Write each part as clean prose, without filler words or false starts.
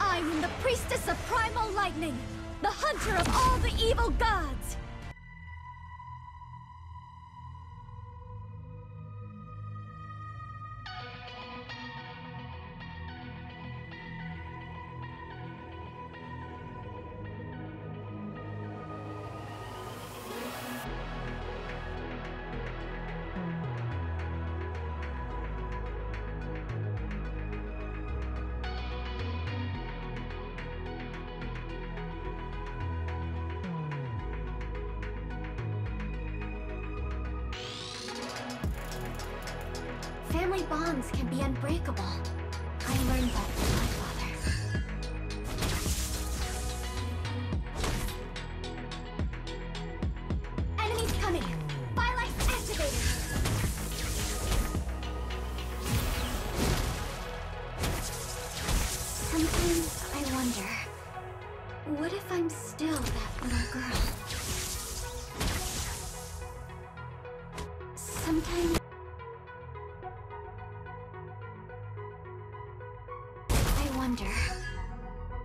I am the priestess of primal lightning, the hunter of all the evil gods. Family bonds can be unbreakable. I learned that from my father. Enemies coming! Firelight activated! Sometimes I wonder, what if I'm still that little girl? Sometimes... I wonder,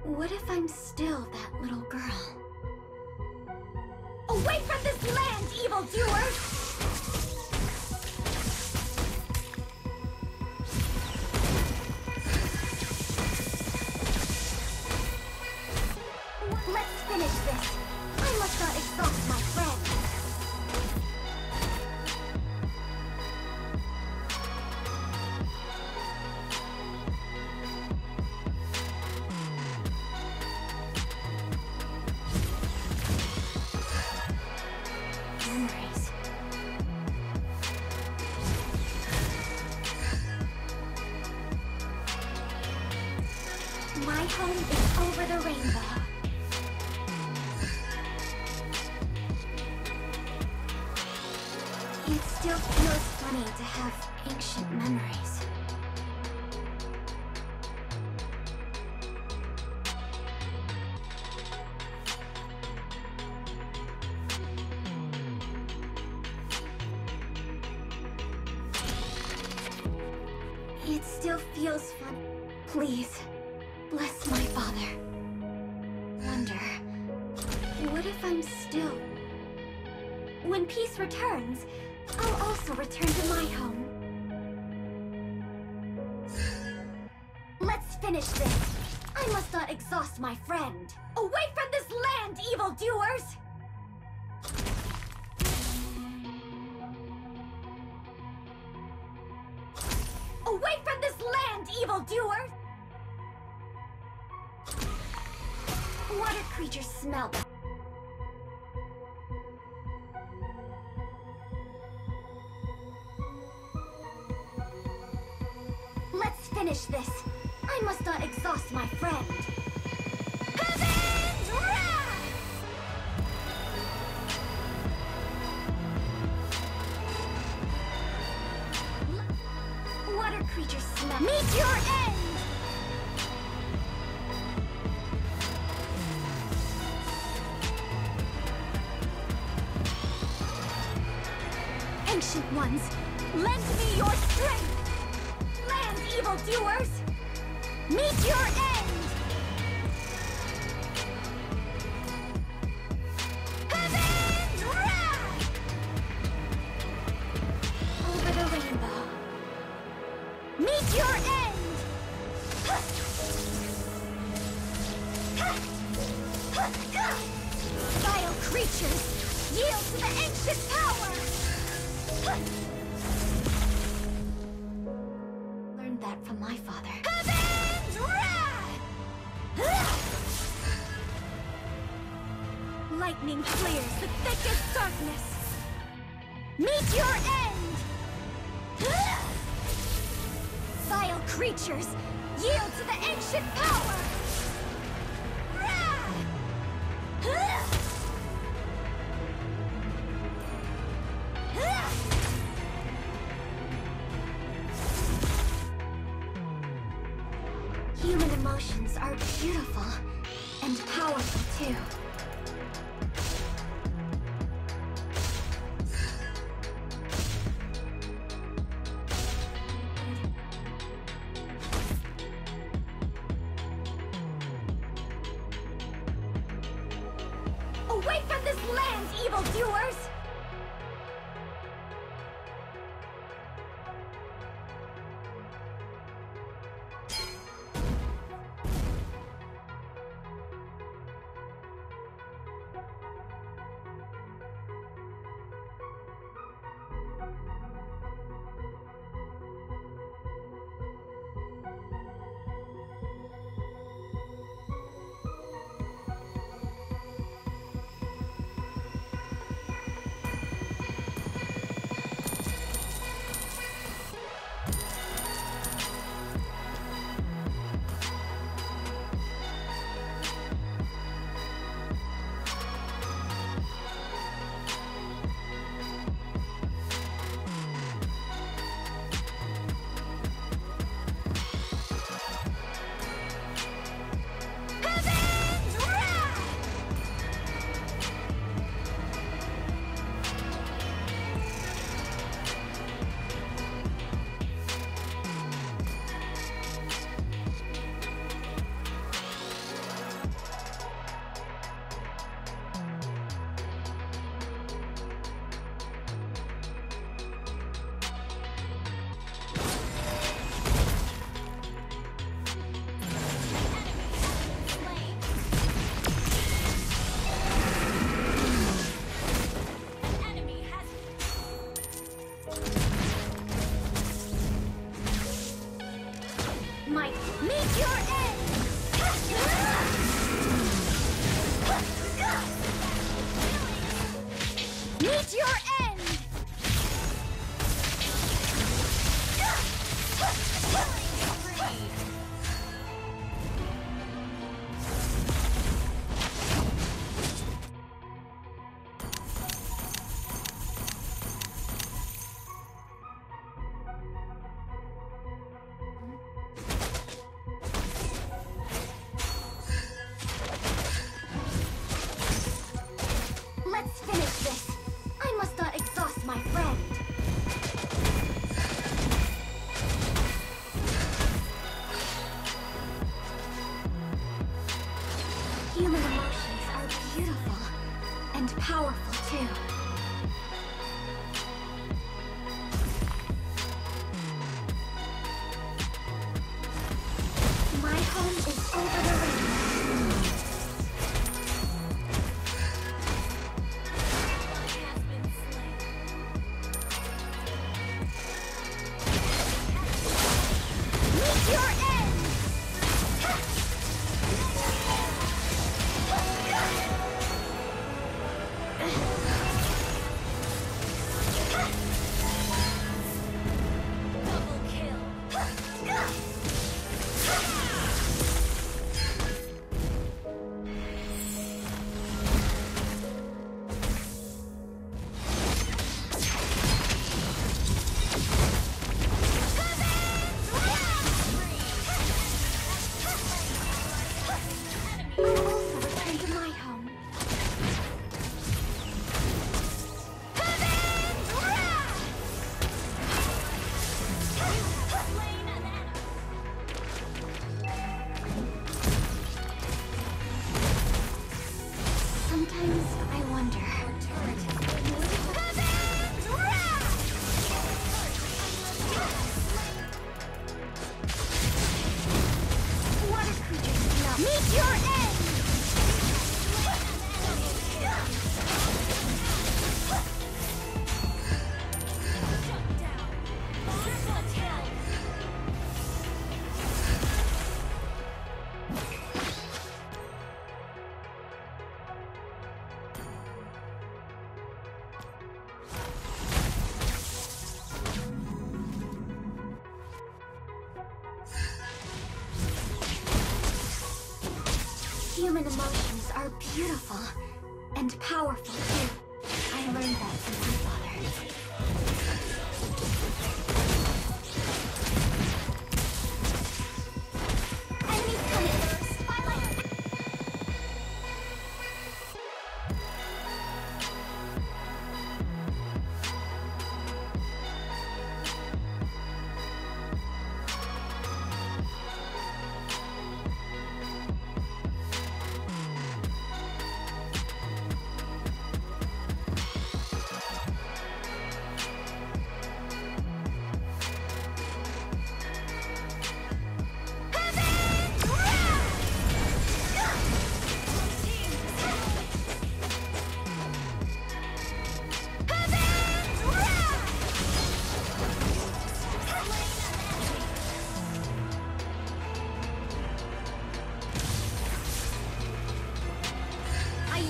what if I'm still that little girl? Away from this land, evildoers! Let's finish this. I must not exalt my friend. My home is over the rainbow. It still feels funny to have ancient memories. It still feels fun. Please. Bless my father. Wonder, what if I'm still... When peace returns, I'll also return to my home. Let's finish this. I must not exhaust my friend. Away from this land, evildoers! Away from this land, evildoers! Water creatures smell bad. Let's finish this. I must not exhaust my friend. Heaven's wrath! Water creatures smell. Meet your end! Ancient ones, lend me your strength! Land, evildoers! Meet your end! Heaven's wrath! Over the rainbow. Meet your end! Ha! Ha! Ha! Ha! Vile creatures, yield to the ancient power! Learned that from my father. Heaven's wrath! Lightning clears the thickest darkness. Meet your end! Vile creatures, yield to the ancient power! Human emotions are beautiful and powerful too. Away from this land, evildoers! Human emotions are beautiful and powerful too. I learned that from my father. Enemies coming! Spy land!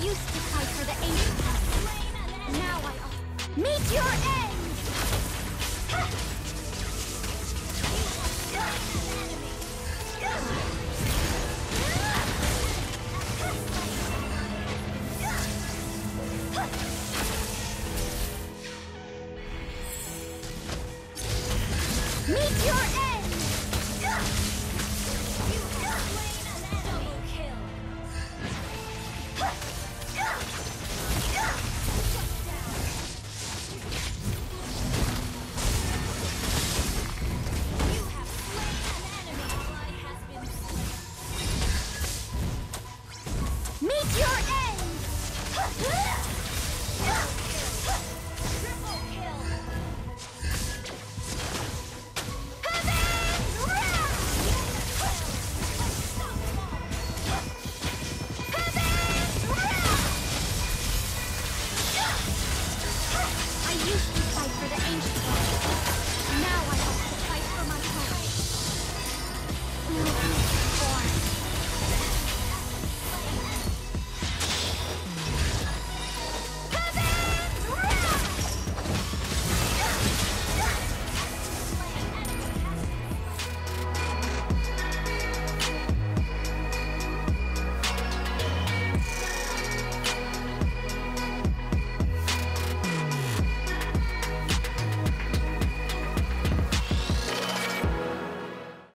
used to fight for the ancient. Now I offer. Meet your end! Meet your end! You have slain an enemy. Kill. Shut down.